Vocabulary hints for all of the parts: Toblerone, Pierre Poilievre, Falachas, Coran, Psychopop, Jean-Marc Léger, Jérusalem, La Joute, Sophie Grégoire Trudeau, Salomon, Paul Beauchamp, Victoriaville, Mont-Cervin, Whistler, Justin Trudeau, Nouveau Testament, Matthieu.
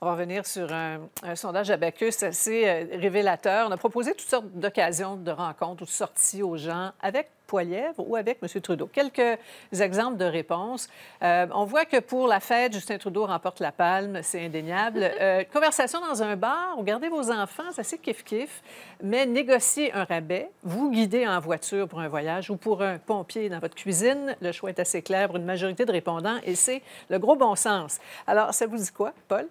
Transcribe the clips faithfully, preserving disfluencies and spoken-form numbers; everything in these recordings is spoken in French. On va revenir sur un, un sondage à Bacchus assez euh, révélateur. On a proposé toutes sortes d'occasions de rencontres ou de sorties aux gens avec Poilievre ou avec M. Trudeau. Quelques exemples de réponses. Euh, on voit que pour la fête, Justin Trudeau remporte la palme, c'est indéniable. Euh, conversation dans un bar, regardez vos enfants, c'est assez kiff-kiff, mais négocier un rabais, vous guider en voiture pour un voyage ou pour un pompier dans votre cuisine, le choix est assez clair pour une majorité de répondants et c'est le gros bon sens. Alors, ça vous dit quoi, Paul?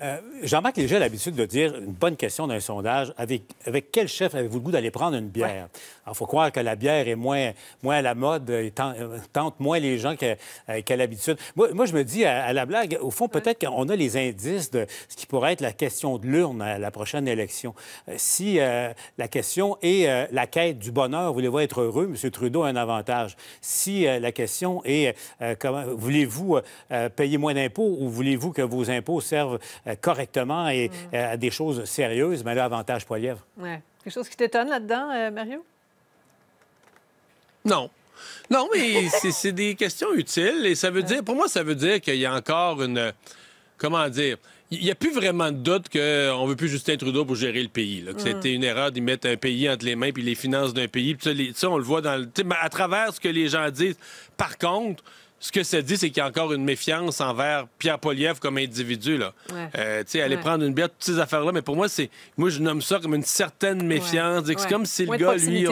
Euh, Jean-Marc Léger a l'habitude de dire une bonne question d'un sondage. Avec, avec quel chef avez-vous le goût d'aller prendre une bière? Il ouais. faut croire que la bière est moins, moins à la mode, et tente, tente moins les gens qu'à qu l'habitude. Moi, moi, je me dis, à, à la blague, au fond, peut-être ouais. qu'on a les indices de ce qui pourrait être la question de l'urne à la prochaine élection. Si euh, la question est euh, la quête du bonheur, voulez-vous être heureux? M. Trudeau a un avantage. Si euh, la question est euh, comment voulez-vous euh, payer moins d'impôts ou voulez-vous que vos impôts servent correctement et mmh. à des choses sérieuses, mais là, avantage Poilievre. Ouais. Quelque chose qui t'étonne là-dedans, euh, Mario? Non. Non, mais c'est des questions utiles et ça veut ouais. dire, pour moi, ça veut dire qu'il y a encore une... Comment dire? Il n'y a plus vraiment de doute qu'on ne veut plus Justin Trudeau pour gérer le pays. Là, que mm. c'était une erreur d'y mettre un pays entre les mains puis les finances d'un pays. Puis ça, les, ça, on le voit dans le, à travers ce que les gens disent. Par contre, ce que ça dit, c'est qu'il y a encore une méfiance envers Pierre Poilievre comme individu. Là. Ouais. Euh, tu sais, aller ouais. prendre une bière, toutes ces affaires-là. Mais pour moi, c'est moi je nomme ça comme une certaine méfiance. Ouais. C'est ouais. comme si Moins le gars, lui,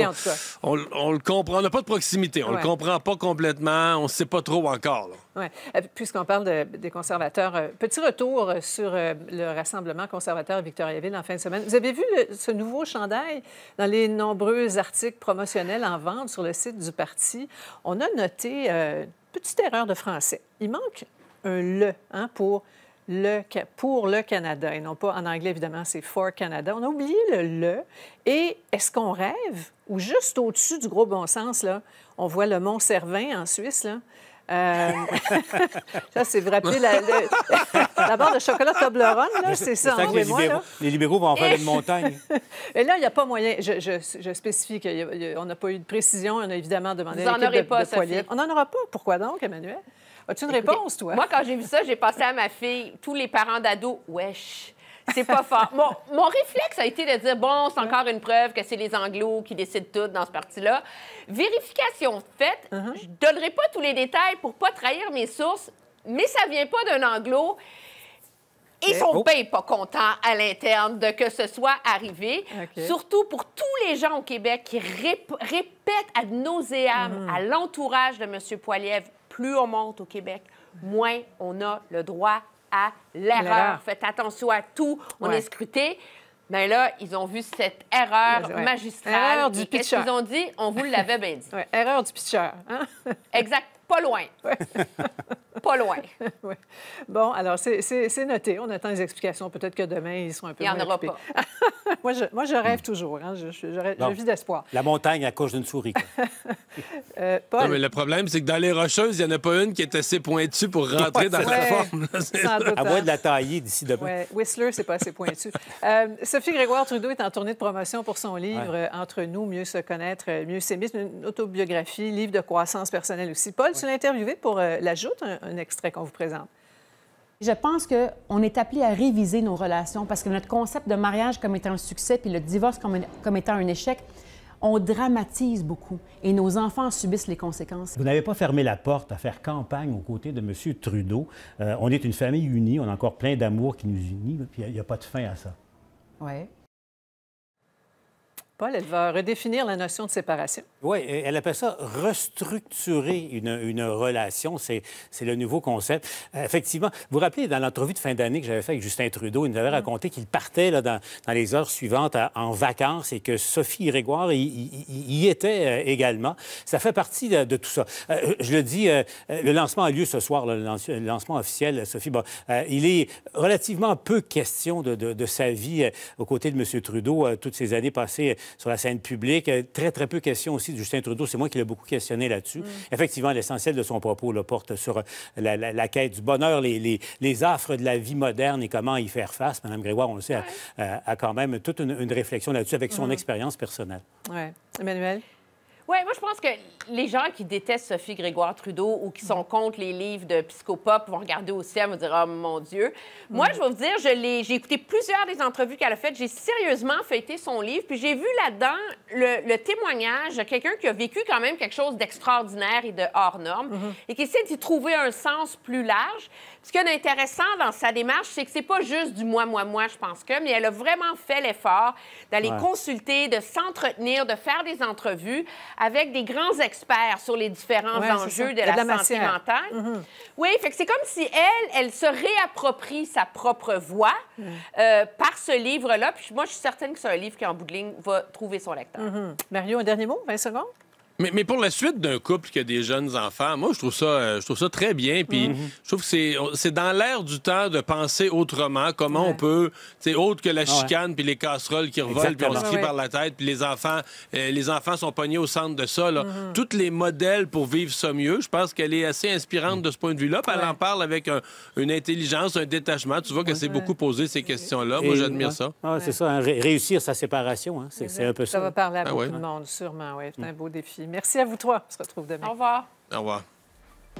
on, on, on le comprend. On n'a pas de proximité. On ouais. le comprend pas complètement. On ne sait pas trop encore. Oui. Puisqu'on parle de, des conservateurs, petit retour sur le rassemblement conservateur à Victoriaville en fin de semaine. Vous avez vu le, ce nouveau chandail dans les nombreux articles promotionnels en vente sur le site du parti? On a noté... Euh, petite erreur de français. Il manque un « le hein, » pour, pour le Canada, et non pas en anglais, évidemment, c'est « for Canada ». On a oublié le « le ». Et est-ce qu'on rêve? Ou juste au-dessus du gros bon sens, là, on voit le Mont-Cervin en Suisse, là. Euh... ça, c'est rappelé la, le... la barre de chocolat Toblerone, là, c'est ça, en les, libéraux, là. Les libéraux vont en faire une montagne. Et là, il n'y a pas moyen... Je, je, je spécifie qu'on n'a pas eu de précision. On a évidemment demandé à l'équipe de, pas, de Poilievre. On n'en aura pas. Pourquoi donc, Emmanuel? As-tu une Écoutez, réponse, toi? Moi, quand j'ai vu ça, j'ai pensé à ma fille. Tous les parents d'ados, wesh... C'est pas fort. Mon, mon réflexe a été de dire, bon, c'est encore une preuve que c'est les Anglos qui décident tout dans ce parti-là. Vérification faite, uh-huh. je donnerai pas tous les détails pour pas trahir mes sources, mais ça vient pas d'un Anglo. Ils sont oh. bien pas contents à l'interne de que ce soit arrivé. Okay. Surtout pour tous les gens au Québec qui rép répètent ad nauseam mm-hmm. à l'entourage de M. Poilievre, plus on monte au Québec, moins on a le droit à l'erreur. Faites attention à tout. On ouais. est scruté. Bien là, ils ont vu cette erreur ouais. magistrale. Erreur du pitcher. Qu'est-ce qu'ils ont dit? On vous l'avait bien dit. Ouais. Erreur du pitcher. Hein? Exact. Pas loin. Ouais. Pas loin. Ouais. Bon, alors, c'est noté. On attend les explications. Peut-être que demain, ils seront un peu Il n'y en aura occupés. Pas. moi, je, moi, je rêve toujours. Hein. Je, je, je, je vis d'espoir. La montagne à cause d'une souris. euh, Paul... non, mais le problème, c'est que dans les Rocheuses, il n'y en a pas une qui est assez pointue pour rentrer dans la forme. À moins de la tailler d'ici demain. Ouais. Whistler, c'est pas assez pointu. euh, Sophie Grégoire Trudeau est en tournée de promotion pour son livre ouais. « Entre nous, mieux se connaître, mieux s'aimer ». C'est une autobiographie, livre de croissance personnelle aussi. Paul, ouais. tu l'as interviewé pour euh, la joute, un, un extrait qu'on vous présente. Je pense qu'on est appelé à réviser nos relations parce que notre concept de mariage comme étant un succès puis le divorce comme, un, comme étant un échec, on dramatise beaucoup et nos enfants subissent les conséquences. Vous n'avez pas fermé la porte à faire campagne aux côtés de M. Trudeau. Euh, on est une famille unie, on a encore plein d'amour qui nous unit, puis il n'y a, a pas de fin à ça. Oui. Paul, elle va redéfinir la notion de séparation. Oui, elle appelle ça « restructurer une, une relation ». C'est le nouveau concept. Effectivement, vous vous rappelez, dans l'entrevue de fin d'année que j'avais faite avec Justin Trudeau, il nous avait raconté qu'il partait là, dans, dans les heures suivantes à, en vacances et que Sophie Grégoire y, y, y était également. Ça fait partie de, de tout ça. Euh, je le dis, euh, le lancement a lieu ce soir, là, le lancement officiel, Sophie. Bon, euh, il est relativement peu question de, de, de sa vie euh, aux côtés de M. Trudeau, euh, toutes ces années passées sur la scène publique. Très, très peu question aussi de Justin Trudeau. C'est moi qui l'ai beaucoup questionné là-dessus. Mmh. Effectivement, l'essentiel de son propos là, porte sur la, la, la quête du bonheur, les, les, les affres de la vie moderne et comment y faire face. Mme Grégoire, on le sait, ouais. a, a, a quand même toute une, une réflexion là-dessus avec son mmh. expérience personnelle. Oui. Emmanuel? Oui, moi, je pense que les gens qui détestent Sophie Grégoire Trudeau ou qui sont contre les livres de Psychopop vont regarder au ciel et vont dire « Oh, mon Dieu! » Moi, je vais vous dire, je l'ai, j'ai écouté plusieurs des entrevues qu'elle a faites. J'ai sérieusement feuilleté son livre. Puis j'ai vu là-dedans le, le témoignage de quelqu'un qui a vécu quand même quelque chose d'extraordinaire et de hors norme mm-hmm. et qui essaie d'y trouver un sens plus large. Ce qui est intéressant dans sa démarche, c'est que c'est pas juste du « moi, moi, moi, je pense que », mais elle a vraiment fait l'effort d'aller ouais. consulter, de s'entretenir, de faire des entrevues avec des grands experts sur les différents ouais, enjeux de la, de la santé matière. mentale. Mm-hmm. Oui, fait que c'est comme si elle, elle se réapproprie sa propre voix mm. euh, par ce livre-là. Puis moi, je suis certaine que c'est un livre qui, en bout de ligne, va trouver son lecteur. Mm-hmm. Mario, un dernier mot, vingt secondes? Mais, mais pour la suite d'un couple qui a des jeunes enfants, moi, je trouve ça, euh, je trouve ça très bien. Puis mm-hmm. je trouve que c'est dans l'air du temps de penser autrement, comment ouais. on peut, tu sais, autre que la chicane, puis les casseroles qui revolent, puis on se crie ouais. par la tête, puis les enfants euh, les enfants sont pognés au centre de ça. Là. Mm-hmm. Tous les modèles pour vivre ça mieux, je pense qu'elle est assez inspirante de ce point de vue-là. Puis ouais. elle en parle avec un, une intelligence, un détachement. Tu vois qu'elle s'est ouais. beaucoup posé ces questions-là. Et moi, j'admire ouais. ça. Ah, c'est ouais. ça, hein, ré réussir sa séparation, hein, c'est un peu ça. Ça va parler à ah, beaucoup ouais. de monde, sûrement, oui. C'est un beau défi. Merci à vous trois. On se retrouve demain. Au revoir. Au revoir.